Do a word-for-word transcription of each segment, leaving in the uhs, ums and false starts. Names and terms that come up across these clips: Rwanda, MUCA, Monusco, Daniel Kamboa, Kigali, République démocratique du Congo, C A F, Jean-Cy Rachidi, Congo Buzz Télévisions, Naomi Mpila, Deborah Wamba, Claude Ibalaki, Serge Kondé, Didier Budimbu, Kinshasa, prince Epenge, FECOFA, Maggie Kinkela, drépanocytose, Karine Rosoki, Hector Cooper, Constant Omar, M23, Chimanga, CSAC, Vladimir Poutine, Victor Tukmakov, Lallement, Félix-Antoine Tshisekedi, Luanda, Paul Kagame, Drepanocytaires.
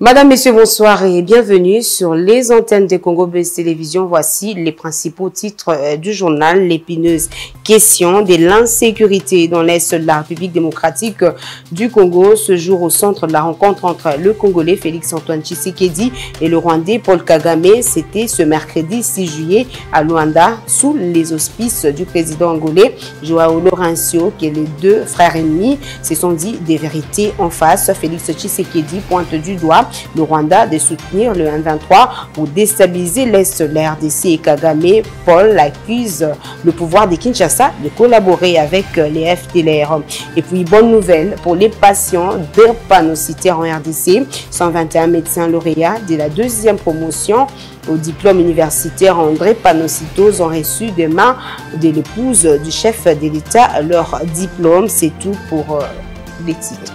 Madame, Messieurs, bonsoir et bienvenue sur les antennes de Congo Buzz Télévisions. Voici les principaux titres du journal. L'épineuse question de l'insécurité dans l'Est de la République démocratique du Congo. Ce jour au centre de la rencontre entre le Congolais Félix-Antoine Tshisekedi et le Rwandais Paul Kagame. C'était ce mercredi six juillet à Luanda sous les auspices du président angolais João Lourenço, que les deux frères ennemis se sont dit des vérités en face. Félix Tshisekedi pointe du doigt le Rwanda de soutenir le M vingt-trois pour déstabiliser l'Est de la R D C et Kagame. Paul accuse le pouvoir de Kinshasa de collaborer avec les F D L R. Et puis, bonne nouvelle pour les patients drépanocytaires en R D C. cent vingt et un médecins lauréats de la deuxième promotion au diplôme universitaire en drépanocytose ont reçu des mains de l'épouse du chef de l'État leur diplôme. C'est tout pour les titres.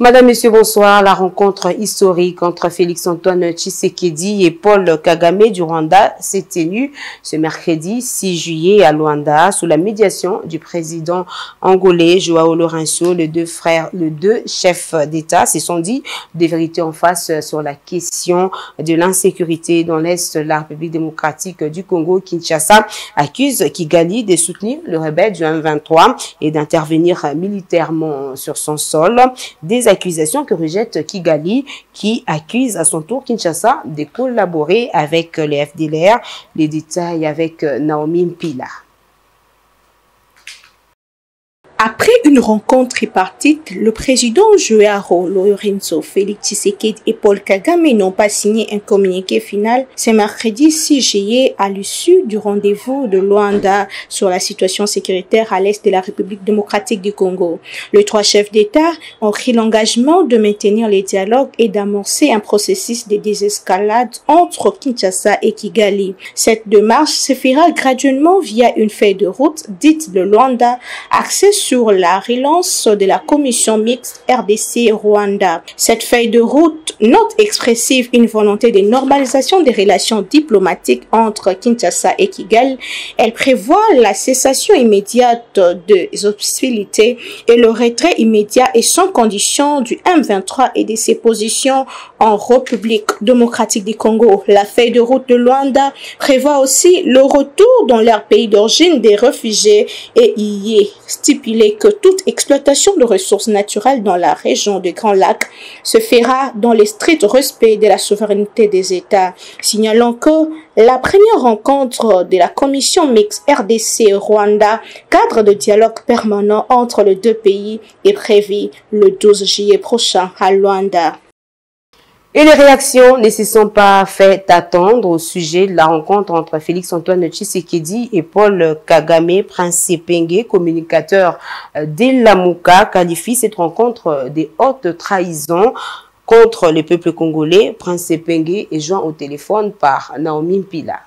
Madame, Monsieur, bonsoir. La rencontre historique entre Félix-Antoine Tshisekedi et Paul Kagame du Rwanda s'est tenue ce mercredi six juillet à Luanda sous la médiation du président angolais João Lourenço. Les deux frères, les deux chefs d'État se sont dit des vérités en face sur la question de l'insécurité dans l'Est de la République démocratique du Congo. Kinshasa accuse Kigali de soutenir le rebelle du M vingt-trois et d'intervenir militairement sur son sol. Des accusations que rejette Kigali, qui accuse à son tour Kinshasa de collaborer avec les F D L R. Les détails avec Naomi Mpila. Après une rencontre tripartite, le président João Lourenço, Félix Tshisekedi et Paul Kagame n'ont pas signé un communiqué final ce mercredi six juillet à l'issue du rendez-vous de Luanda sur la situation sécuritaire à l'est de la République démocratique du Congo. Les trois chefs d'État ont pris l'engagement de maintenir les dialogues et d'amorcer un processus de désescalade entre Kinshasa et Kigali. Cette démarche se fera graduellement via une feuille de route dite de Luanda, axée sur sur la relance de la commission mixte R D C-Rwanda. Cette feuille de route note expressive une volonté de normalisation des relations diplomatiques entre Kinshasa et Kigali. Elle prévoit la cessation immédiate des hostilités et le retrait immédiat et sans condition du M vingt-trois et de ses positions en République démocratique du Congo. La feuille de route de Luanda prévoit aussi le retour dans leur pays d'origine des réfugiés et y est stipulé que toute exploitation de ressources naturelles dans la région des Grands Lacs se fera dans le strict respect de la souveraineté des États. Signalons que la première rencontre de la commission mixte R D C-Rwanda, cadre de dialogue permanent entre les deux pays, est prévue le douze juillet prochain à Luanda. Et les réactions ne se sont pas faites attendre au sujet de la rencontre entre Félix-Antoine Tshisekedi et Paul Kagame. Prince Epenge, communicateur de la MUCA, qualifie cette rencontre de haute trahison contre le peuple congolais. Prince Epenge est joint au téléphone par Naomi Mpila.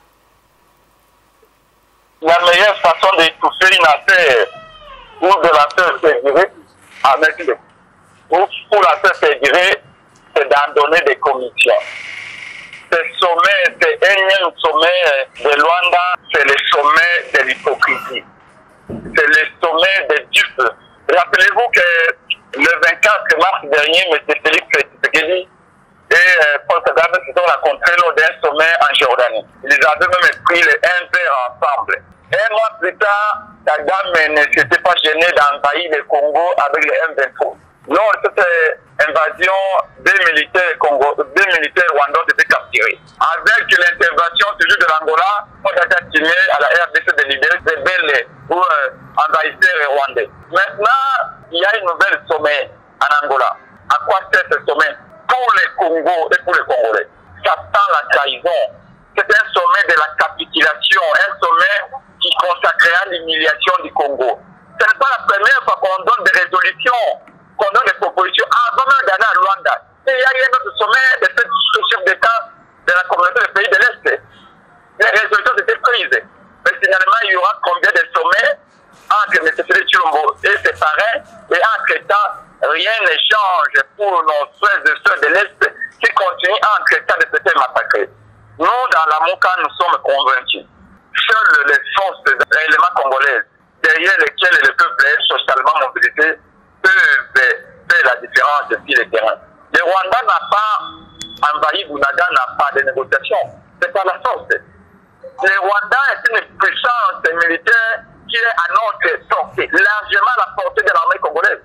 La meilleure façon d'étouffer une affaire ou de la faire s'égirer avec le ou pour la faire s'égirer, c'est d'en donner des commissions. Ce sommet, c'est un sommet de Luanda, c'est le sommet de l'hypocrisie. C'est le sommet des dupes. Rappelez-vous que le vingt-quatre mars dernier, M. Félix Tshisekedi et Paul Kagame se sont rencontrés lors d'un sommet en Jordanie. Ils avaient même pris le un verre ensemble. Un mois plus tard, Kagame ne s'était pas gêné d'envahir le Congo avec le M vingt-trois. Lors de cette invasion, des militaires, Congo, des militaires rwandais étaient capturés. Avec l'intervention toujours de l'Angola, on a continué à la R D C de libérer des rebelles pour euh, envahisseurs les Rwandais. Maintenant, il y a une nouvelle sommet en Angola. À quoi sert ce sommet? Pour les Congos et pour les Congolais. Ça sent la trahison. C'est un sommet de la capitulation, un sommet qui consacrera l'humiliation du Congo. Ce n'est pas la première fois qu'on donne des résolutions, qu'on donne des propositions avant même d'aller à Luanda. Et il y a eu un autre sommet de ce chef d'État de la communauté des pays de l'Est. Les résolutions étaient prises. Mais finalement, il y aura combien de sommets entre M. Félix Tshilombo et ses parrains, et entre-temps, rien ne change pour nos frères et sœurs de l'Est qui continuent entre-temps de se faire massacrer. Nous, dans la MUCA, nous sommes convaincus. Seules les forces réellement congolaises, derrière lesquelles le peuple est socialement mobilisé, peuvent faire la différence sur le terrain. Le Rwanda n'a pas le Rwanda est une puissance militaire qui est à notre portée, largement à la portée de l'armée congolaise.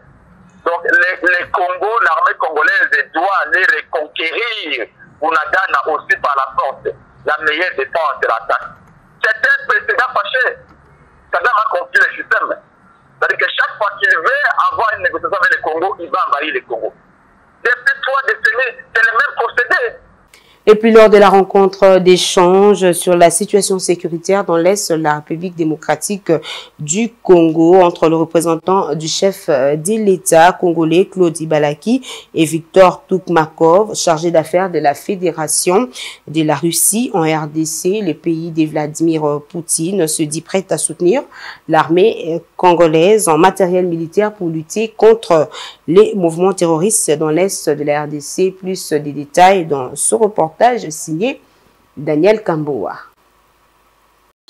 Donc les, les Congo, l'armée congolaise doit aller reconquérir Ounagana aussi par la force, la meilleure défense de l'attaque. C'est un précédent fâché. Kagame a construit le système. C'est-à-dire que chaque fois qu'il veut avoir une négociation avec le Congo, il va envahir le Congo. Depuis trois décennies, c'est le même procédé. Et puis lors de la rencontre d'échange sur la situation sécuritaire dans l'Est de la République démocratique du Congo entre le représentant du chef de l'État congolais Claude Ibalaki et Victor Tukmakov, chargé d'affaires de la Fédération de la Russie en R D C, le pays de Vladimir Poutine se dit prêt à soutenir l'armée congolaise en matériel militaire pour lutter contre les mouvements terroristes dans l'Est de la R D C. Plus des détails dans ce reportage signé Daniel Kamboa.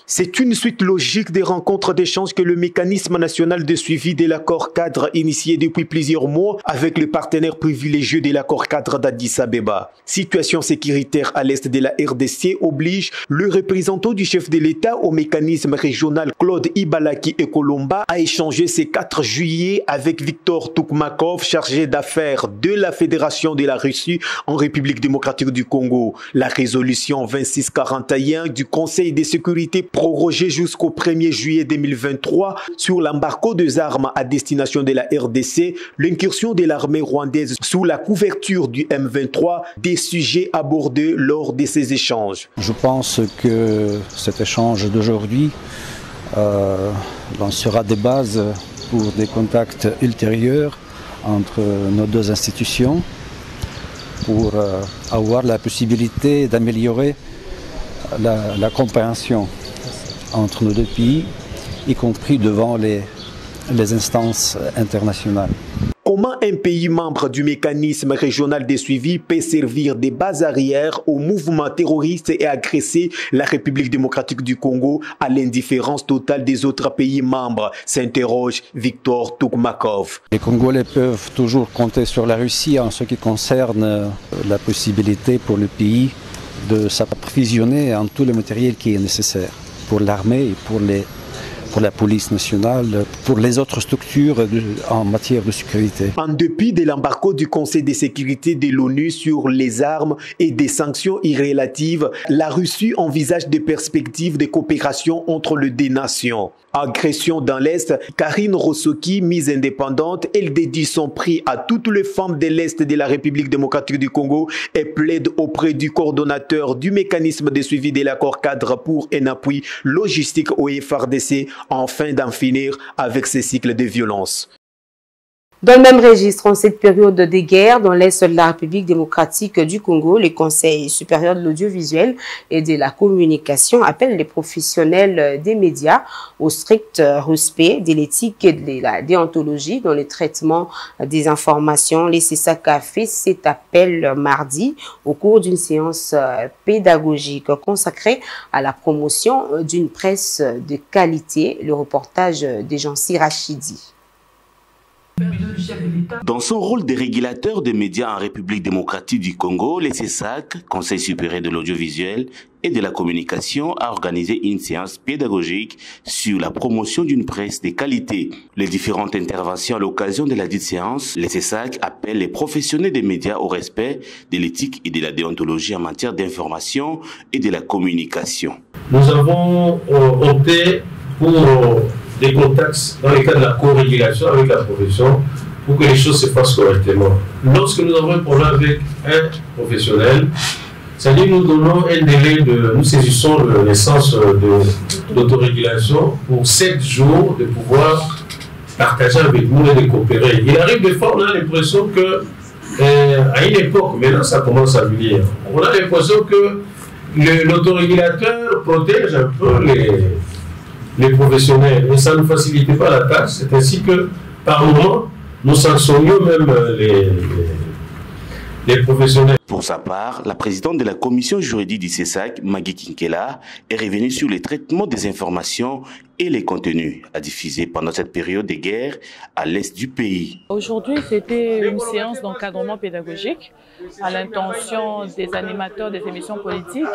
C'est une suite logique des rencontres d'échange que le mécanisme national de suivi de l'accord cadre initié depuis plusieurs mois avec le partenaire privilégié de l'accord cadre d'Addis Abeba. Situation sécuritaire à l'est de la R D C oblige le représentant du chef de l'État au mécanisme régional Claude Ibalaki et Kolomba à échanger ce quatre juillet avec Victor Tukmakov, chargé d'affaires de la Fédération de la Russie en République démocratique du Congo. La résolution vingt-six quarante et un du Conseil de sécurité prorogé jusqu'au premier juillet deux mille vingt-trois sur l'embargo des armes à destination de la R D C, l'incursion de l'armée rwandaise sous la couverture du M vingt-trois, des sujets abordés lors de ces échanges. Je pense que cet échange d'aujourd'hui euh, lancera des bases pour des contacts ultérieurs entre nos deux institutions pour euh, avoir la possibilité d'améliorer la, la compréhension entre nos deux pays, y compris devant les, les instances internationales. Comment un pays membre du mécanisme régional de suivi peut servir des bases arrières aux mouvements terroristes et agresser la République démocratique du Congo à l'indifférence totale des autres pays membres, s'interroge Victor Tukmakov. Les Congolais peuvent toujours compter sur la Russie en ce qui concerne la possibilité pour le pays de s'approvisionner en tout le matériel qui est nécessaire pour l'armée, pour, pour la police nationale, pour les autres structures de, en matière de sécurité. En dépit de l'embargo du Conseil de sécurité de l'ONU sur les armes et des sanctions irrélatives, la Russie envisage des perspectives de coopération entre les deux nations. Agression dans l'Est, Karine Rosoki, mise indépendante, elle dédie son prix à toutes les femmes de l'Est de la République démocratique du Congo et plaide auprès du coordonnateur du mécanisme de suivi de l'accord cadre pour un appui logistique au F R D C afin d'en finir avec ces cycles de violence. Dans le même registre, en cette période de guerre, dans l'Est de la République démocratique du Congo, le Conseil supérieur de l'audiovisuel et de la communication appelle les professionnels des médias au strict respect de l'éthique et de la déontologie dans le traitement des informations. Le C S A C a fait cet appel mardi au cours d'une séance pédagogique consacrée à la promotion d'une presse de qualité. Le reportage de Jean-Cy Rachidi. Dans son rôle de régulateur des médias en République démocratique du Congo, le C S A C, Conseil supérieur de l'audiovisuel et de la communication, a organisé une séance pédagogique sur la promotion d'une presse de qualité. Les différentes interventions à l'occasion de la dite séance, le C S A C appelle les professionnels des médias au respect de l'éthique et de la déontologie en matière d'information et de la communication. Nous avons euh, opté pour... Euh, des contacts dans le cadre de la co-régulation avec la profession pour que les choses se fassent correctement. Lorsque nous avons un problème avec un professionnel, c'est-à-dire nous donnons un délai de, nous saisissons l'essence d'autorégulation pour sept jours de pouvoir partager avec nous et de coopérer. Il arrive des fois, on a l'impression que, euh, à une époque, maintenant ça commence à venir, on a l'impression que l'autorégulateur protège un peu les les professionnels, et ça ne facilite pas la tâche. C'est ainsi que, par moment, nous sanctionnions même les, les, les professionnels. Pour sa part, la présidente de la commission juridique du C S A C, Maggie Kinkela, est revenue sur le traitement des informations et les contenus à diffuser pendant cette période de guerre à l'est du pays. Aujourd'hui, c'était une séance d'encadrement pédagogique à l'intention des animateurs des émissions politiques,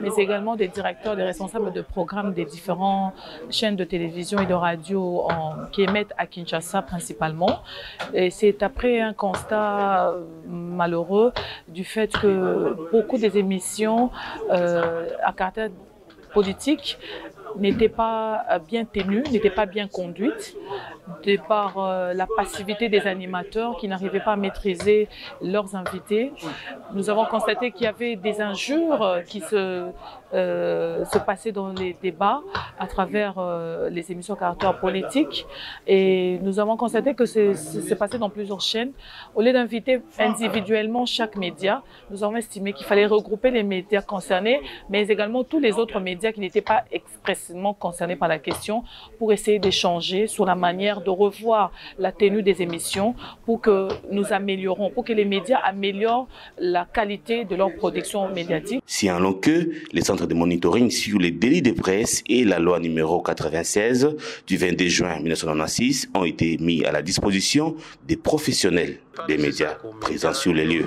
mais également des directeurs, des responsables de programmes des différentes chaînes de télévision et de radio en, qui émettent à Kinshasa principalement. Et c'est après un constat malheureux du fait que beaucoup des émissions euh, à caractère politique n'était pas bien tenue, n'était pas bien conduite, de par euh, la passivité des animateurs qui n'arrivaient pas à maîtriser leurs invités. Nous avons constaté qu'il y avait des injures qui se, euh, se passaient dans les débats à travers euh, les émissions à caractère politique. Et nous avons constaté que c'est passé dans plusieurs chaînes. Au lieu d'inviter individuellement chaque média, nous avons estimé qu'il fallait regrouper les médias concernés, mais également tous les autres médias qui n'étaient pas expressés concernés par la question pour essayer d'échanger sur la manière de revoir la tenue des émissions pour que nous améliorons, pour que les médias améliorent la qualité de leur production médiatique. Si en long que le centre de monitoring sur les délits de presse et la loi numéro quatre-vingt-seize du vingt-deux juin mille neuf cent quatre-vingt-seize ont été mis à la disposition des professionnels des médias présents sur les lieux.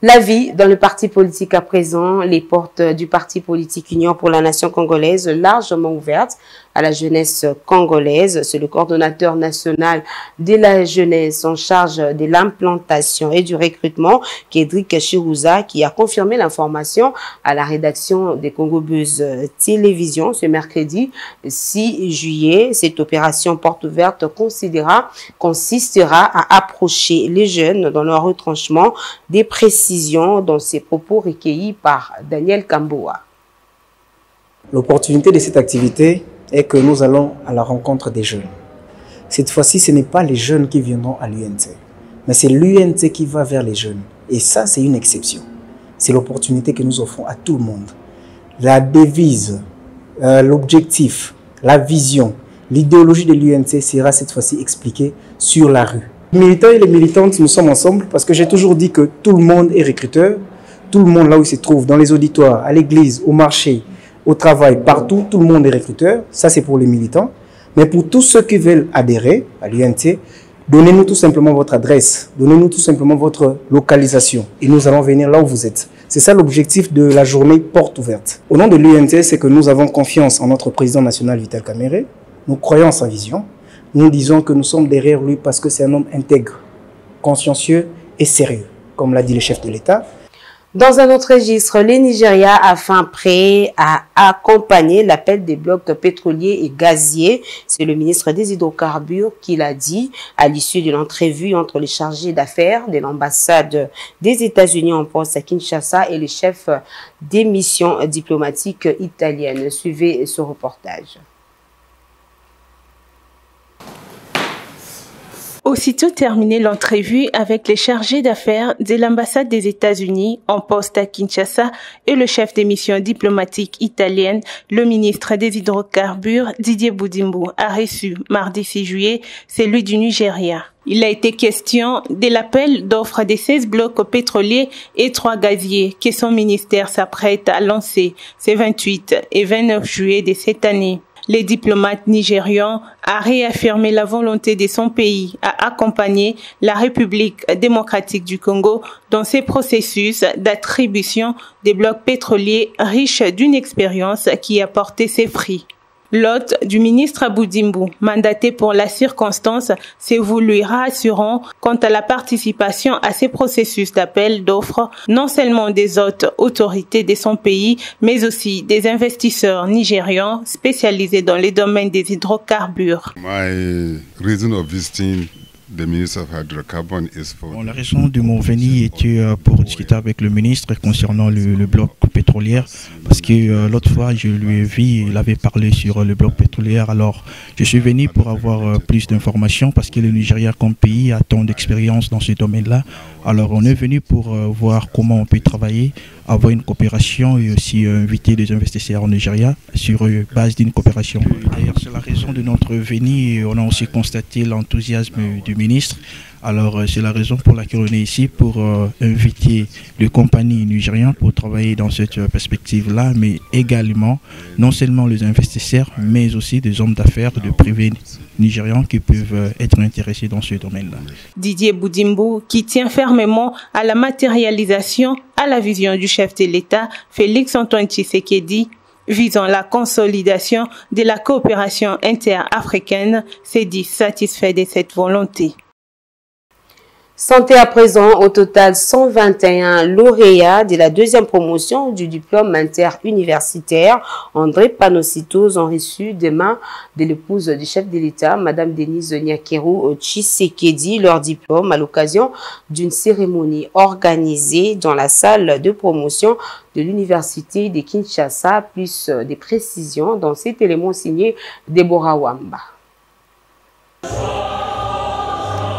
La vie dans le parti politique à présent, les portes du parti politique Union pour la nation congolaise largement ouvertes à la jeunesse congolaise. C'est le coordonnateur national de la jeunesse en charge de l'implantation et du recrutement, Kédric Chiruza, qui a confirmé l'information à la rédaction des Congo Buzz Télévisions ce mercredi six juillet. Cette opération porte ouverte consistera à approcher les jeunes dans leur retranchement. Des précisions dans ses propos recueillis par Daniel Kamboa. L'opportunité de cette activité est que nous allons à la rencontre des jeunes. Cette fois-ci, ce n'est pas les jeunes qui viendront à l'U N T, mais c'est l'U N T qui va vers les jeunes. Et ça, c'est une exception. C'est l'opportunité que nous offrons à tout le monde. La devise, euh, l'objectif, la vision, l'idéologie de l'U N T sera cette fois-ci expliquée sur la rue. Les militants et les militantes, nous sommes ensemble parce que j'ai toujours dit que tout le monde est recruteur. Tout le monde là où il se trouve, dans les auditoires, à l'église, au marché, au travail, partout, tout le monde est recruteur. Ça, c'est pour les militants. Mais pour tous ceux qui veulent adhérer à l'U N T, donnez-nous tout simplement votre adresse, donnez-nous tout simplement votre localisation et nous allons venir là où vous êtes. C'est ça l'objectif de la journée porte ouverte. Au nom de l'U N T, c'est que nous avons confiance en notre président national Vital Kamere. Nous croyons en sa vision. Nous disons que nous sommes derrière lui parce que c'est un homme intègre, consciencieux et sérieux, comme l'a dit le chef de l'État. Dans un autre registre, le Nigeria a fait prêt à accompagner l'appel des blocs pétroliers et gaziers. C'est le ministre des Hydrocarbures qui l'a dit à l'issue de l'entrevue entre les chargés d'affaires de l'ambassade des États-Unis en poste à Kinshasa et les chefs des missions diplomatiques italiennes. Suivez ce reportage. Aussitôt terminée l'entrevue avec les chargés d'affaires de l'ambassade des États-Unis en poste à Kinshasa et le chef des missions diplomatiques italiennes, le ministre des Hydrocarbures, Didier Budimbu, a reçu mardi six juillet celui du Nigeria. Il a été question de l'appel d'offres de seize blocs pétroliers et trois gaziers que son ministère s'apprête à lancer ces vingt-huit et vingt-neuf juillet de cette année. Les diplomates nigérians a réaffirmé la volonté de son pays à accompagner la République démocratique du Congo dans ses processus d'attribution des blocs pétroliers riches d'une expérience qui a porté ses fruits. L'hôte du ministre Budimbu, mandaté pour la circonstance, s'est voulu rassurant quant à la participation à ces processus d'appel d'offres, non seulement des autres autorités de son pays, mais aussi des investisseurs nigérians spécialisés dans les domaines des hydrocarbures. My reason of visiting the minister of hydrocarbon is for... Bon, la raison de mon venue était pour discuter avec le ministre concernant le, le bloc pétrolier, parce que euh, l'autre fois je lui ai vu, il avait parlé sur euh, le bloc pétrolier, alors je suis venu pour avoir euh, plus d'informations parce que le Nigeria comme pays a tant d'expérience dans ce domaine-là, alors on est venu pour euh, voir comment on peut travailler, avoir une coopération et aussi euh, inviter des investisseurs au Nigeria sur euh, base d'une coopération. D'ailleurs c'est la raison de notre venue et on a aussi constaté l'enthousiasme du ministre Alors c'est la raison pour laquelle on est ici, pour euh, inviter les compagnies nigériennes pour travailler dans cette perspective-là, mais également non seulement les investisseurs, mais aussi des hommes d'affaires de privés nigérians qui peuvent être intéressés dans ce domaine-là. Didier Budimbu, qui tient fermement à la matérialisation, à la vision du chef de l'État, Félix-Antoine Tshisekedi, visant la consolidation de la coopération interafricaine, s'est dit satisfait de cette volonté. Santé à présent, au total cent vingt et un lauréats de la deuxième promotion du diplôme interuniversitaire André Panossitos ont reçu des mains de l'épouse du chef de l'État, Madame Denise Nyakeru Tshisekedi, leur diplôme à l'occasion d'une cérémonie organisée dans la salle de promotion de l'université de Kinshasa. Plus des précisions dans cet élément signé Deborah Wamba.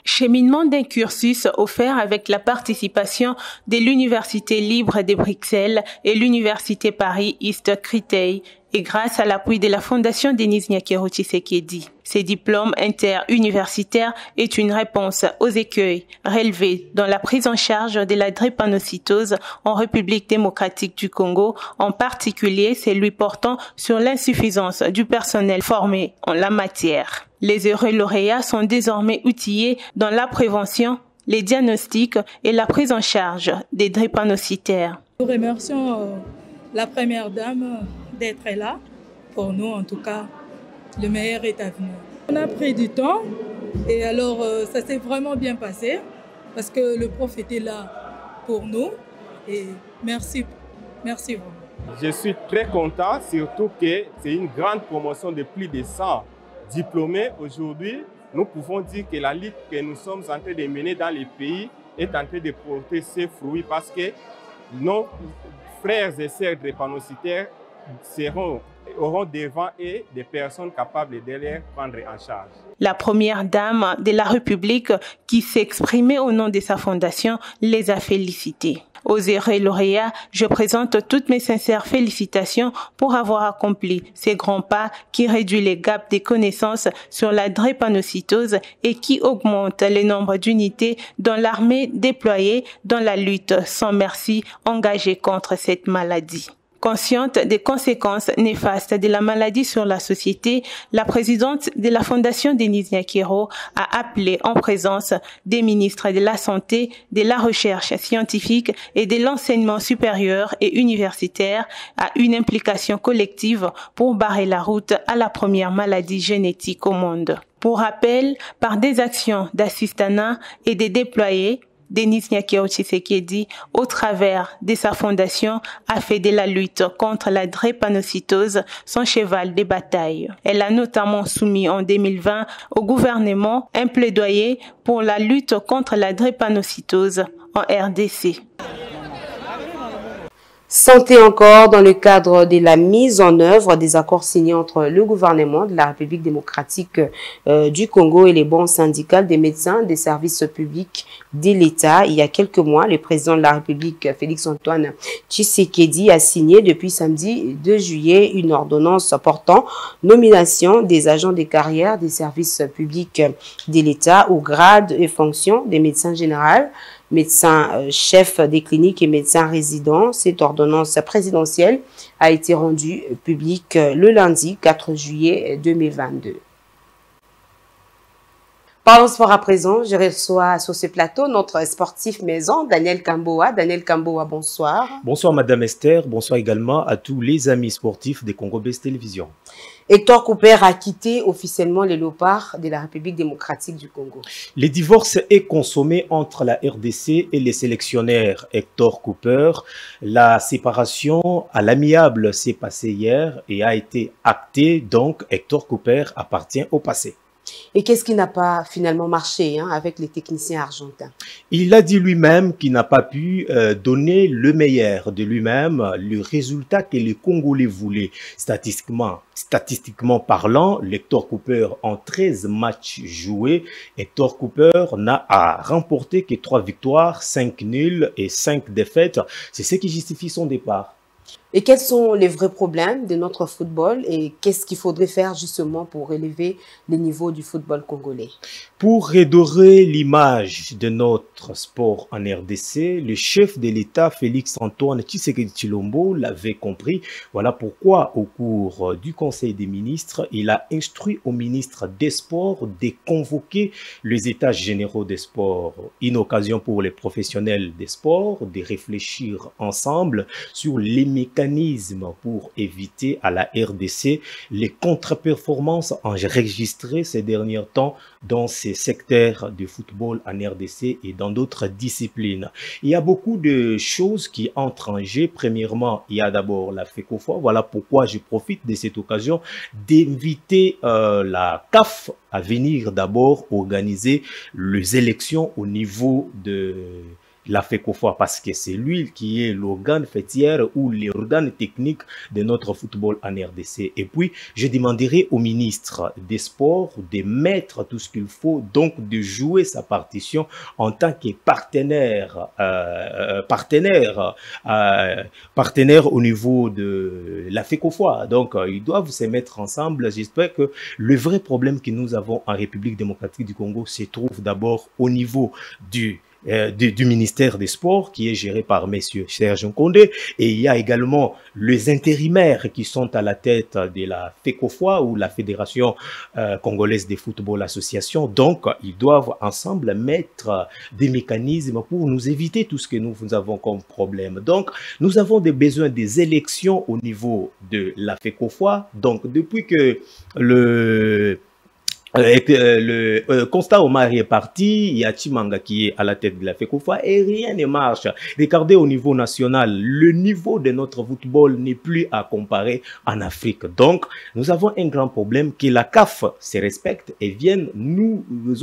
Cheminement d'un cursus offert avec la participation de l'Université libre de Bruxelles et l'Université Paris-Est Créteil, et grâce à l'appui de la Fondation Denise Nyakeru Tshisekedi. Ces diplômes interuniversitaires est une réponse aux écueils relevés dans la prise en charge de la drépanocytose en République démocratique du Congo, en particulier celui portant sur l'insuffisance du personnel formé en la matière. Les heureux lauréats sont désormais outillés dans la prévention, les diagnostics et la prise en charge des drépanocytaires. Nous remercions la première dame d'être là. Pour nous, en tout cas, le meilleur est à venir. On a pris du temps et alors ça s'est vraiment bien passé parce que le prof était là pour nous et merci, merci vraiment. Je suis très content, surtout que c'est une grande promotion de plus de cent. Diplômés aujourd'hui, nous pouvons dire que la lutte que nous sommes en train de mener dans les pays est en train de porter ses fruits parce que nos frères et sœurs drépanocytaires seront, auront devant eux des personnes capables de les prendre en charge. La première dame de la République qui s'exprimait au nom de sa fondation les a félicités. Aux heureux lauréats, je présente toutes mes sincères félicitations pour avoir accompli ces grands pas qui réduisent les gaps des connaissances sur la drépanocytose et qui augmentent le nombre d'unités dans l'armée déployée dans la lutte sans merci engagée contre cette maladie. Consciente des conséquences néfastes de la maladie sur la société, la présidente de la Fondation Denise Nyakeru a appelé en présence des ministres de la Santé, de la Recherche scientifique et de l'enseignement supérieur et universitaire à une implication collective pour barrer la route à la première maladie génétique au monde. Pour rappel, par des actions d'assistanat et de déployés, Denise Nyakeru Tshisekedi, au travers de sa fondation, a fait de la lutte contre la drépanocytose son cheval de bataille. Elle a notamment soumis en deux mille vingt au gouvernement un plaidoyer pour la lutte contre la drépanocytose en R D C. Santé encore dans le cadre de la mise en œuvre des accords signés entre le gouvernement de la République démocratique euh, du Congo et les banques syndicales des médecins des services publics de l'État. Il y a quelques mois, le président de la République, Félix-Antoine Tshisekedi, a signé depuis samedi deux juillet une ordonnance portant nomination des agents des carrières des services publics de l'État au grade et fonction des médecins généraux, médecin chef des cliniques et médecin résident. Cette ordonnance présidentielle a été rendue publique le lundi quatre juillet deux mille vingt-deux. Parlons sport à présent. Je reçois sur ce plateau notre sportif maison, Daniel Kamboa. Daniel Kamboa, bonsoir. Bonsoir Madame Esther, bonsoir également à tous les amis sportifs des Congo Buzz Télévisions. Hector Cooper a quitté officiellement les léopards de la République démocratique du Congo. Le divorce est consommé entre la R D C et les sélectionnaires Hector Cooper. La séparation à l'amiable s'est passée hier et a été actée, donc Hector Cooper appartient au passé. Et qu'est-ce qui n'a pas finalement marché hein, avec les techniciens argentins? Il a dit lui-même qu'il n'a pas pu euh, donner le meilleur de lui-même, le résultat que les Congolais voulaient. Statistiquement, statistiquement parlant, Hector Cooper, en treize matchs joués, Hector Cooper n'a remporté que trois victoires, cinq nuls et cinq défaites. C'est ce qui justifie son départ. Et quels sont les vrais problèmes de notre football et qu'est-ce qu'il faudrait faire justement pour élever le niveau du football congolais? Pour redorer l'image de notre sport en R D C, le chef de l'État Félix-Antoine Tshisekedi Tshilombo l'avait compris. Voilà pourquoi au cours du Conseil des ministres, il a instruit au ministre des Sports de convoquer les États généraux des sports. Une occasion pour les professionnels des sports de réfléchir ensemble sur les mécanismes pour éviter à la R D C les contre-performances enregistrées ces derniers temps dans ces secteurs du football en R D C et dans d'autres disciplines. Il y a beaucoup de choses qui entrent en jeu. Premièrement, il y a d'abord la FECOFA. Voilà pourquoi je profite de cette occasion d'inviter euh, la C A F à venir d'abord organiser les élections au niveau de la FECOFA, parce que c'est lui qui est l'organe fêtière ou l'organe technique de notre football en R D C. Et puis, je demanderai au ministre des Sports de mettre tout ce qu'il faut, donc de jouer sa partition en tant que partenaire, euh, partenaire, euh, partenaire au niveau de la FECOFA. Donc, euh, ils doivent se mettre ensemble. J'espère que le vrai problème que nous avons en République démocratique du Congo se trouve d'abord au niveau du Euh, du, du ministère des Sports qui est géré par M. Serge Kondé, et il y a également les intérimaires qui sont à la tête de la FECOFA ou la Fédération euh, Congolaise des Football Association. Donc, ils doivent ensemble mettre des mécanismes pour nous éviter tout ce que nous, nous avons comme problème. Donc, nous avons des besoins des élections au niveau de la FECOFA. Donc, depuis que le... Le euh, Constant Omar est parti, il y a Chimanga qui est à la tête de la FECOFA et rien ne marche. Regardez au niveau national, le niveau de notre football n'est plus à comparer en Afrique. Donc, nous avons un grand problème, que la C A F se respecte et vienne nous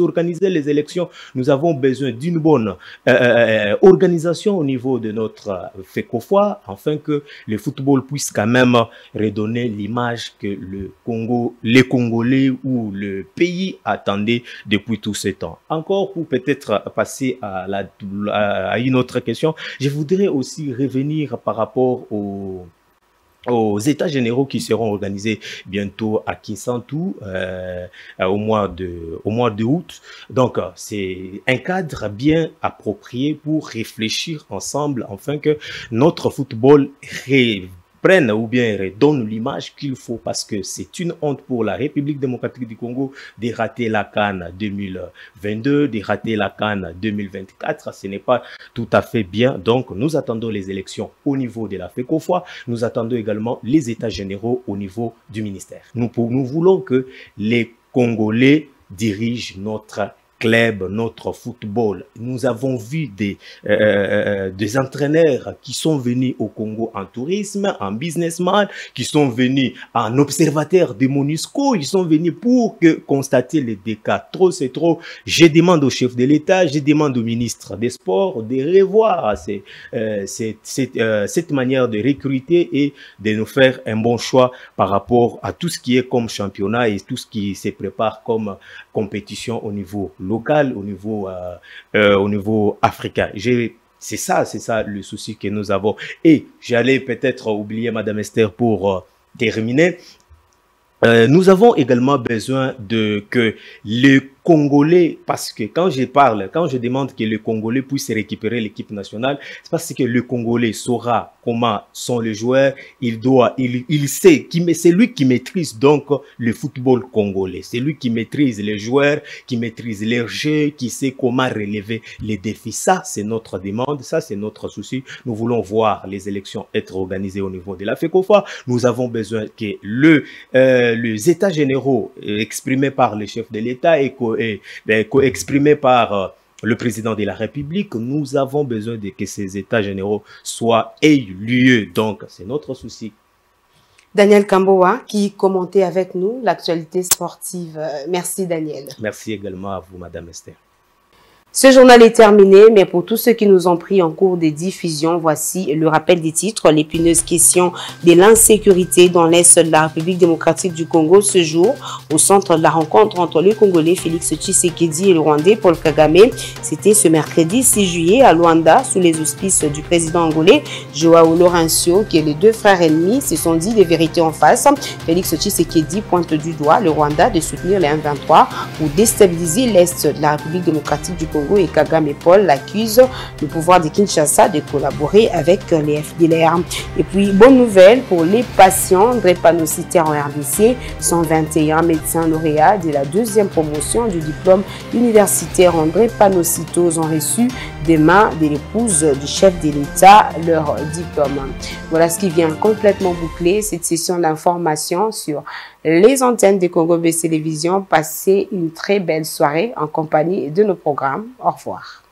organiser les élections. Nous avons besoin d'une bonne euh, organisation au niveau de notre FECOFA, afin que le football puisse quand même redonner l'image que le Congo, les Congolais ou le pays pays attendait depuis tout ce temps. Encore, pour peut-être passer à, la, à une autre question, je voudrais aussi revenir par rapport au aux états généraux qui seront organisés bientôt à Kinshasa euh, au mois de au mois de août. Donc c'est un cadre bien approprié pour réfléchir ensemble afin que notre football rêve prennent ou bien redonnent l'image qu'il faut, parce que c'est une honte pour la République démocratique du Congo de rater la CAN deux mille vingt-deux, de rater la CAN deux mille vingt-quatre. Ce n'est pas tout à fait bien. Donc, nous attendons les élections au niveau de la FECOFA. Nous attendons également les états généraux au niveau du ministère. Nous, nous voulons que les Congolais dirigent notre club, notre football. Nous avons vu des, euh, des entraîneurs qui sont venus au Congo en tourisme, en businessman, qui sont venus en observateur de Monusco, ils sont venus pour que constater les dégâts. Trop, c'est trop. Je demande au chef de l'État, je demande au ministre des Sports de revoir ces, euh, cette, cette, euh, cette manière de recruter et de nous faire un bon choix par rapport à tout ce qui est comme championnat et tout ce qui se prépare comme compétition au niveau local, au niveau, euh, euh, au niveau africain. C'est ça, c'est ça le souci que nous avons. Et j'allais peut-être oublier Madame Esther pour euh, terminer. Euh, nous avons également besoin de que le Congolais, parce que quand je parle, quand je demande que le Congolais puisse récupérer l'équipe nationale, c'est parce que le Congolais saura comment sont les joueurs, il doit, il, il sait, c'est lui qui maîtrise donc le football congolais, c'est lui qui maîtrise les joueurs, qui maîtrise les jeux, qui sait comment relever les défis. Ça, c'est notre demande, ça, c'est notre souci. Nous voulons voir les élections être organisées au niveau de la FECOFA. Nous avons besoin que le, euh, les états généraux exprimés par les chefs de l'État et que exprimé par le président de la République, nous avons besoin de que ces états généraux soient élus lieu. Donc, c'est notre souci. Daniel Kamboa qui commentait avec nous l'actualité sportive. Merci Daniel. Merci également à vous Madame Esther. Ce journal est terminé, mais pour tous ceux qui nous ont pris en cours de diffusion, voici le rappel des titres. L'épineuse question de l'insécurité dans l'Est de la République démocratique du Congo ce jour, au centre de la rencontre entre le Congolais Félix Tshisekedi et le Rwandais Paul Kagame. C'était ce mercredi six juillet à Luanda, sous les auspices du président angolais João Lourenço, qui est les deux frères ennemis, se sont dit les vérités en face. Félix Tshisekedi pointe du doigt le Rwanda de soutenir les M vingt-trois pour déstabiliser l'Est de la République démocratique du Congo. Et Kagame et Paul l'accusent, le pouvoir de Kinshasa, de collaborer avec les F D L R. Et puis, bonne nouvelle pour les patients drépanocytaires en R D C. cent vingt et un médecins lauréats de la deuxième promotion du diplôme universitaire en drépanocytose ont reçu des mains de l'épouse du chef de l'État leur diplôme. Voilà ce qui vient complètement boucler cette session d'information sur les antennes de Congo Buzz Télévisions. Passez une très belle soirée en compagnie de nos programmes. Au revoir.